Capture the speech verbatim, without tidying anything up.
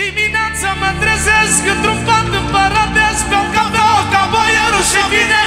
Dimineața mă trezesc într-un pat în paradez, pe-o ca boierul și vine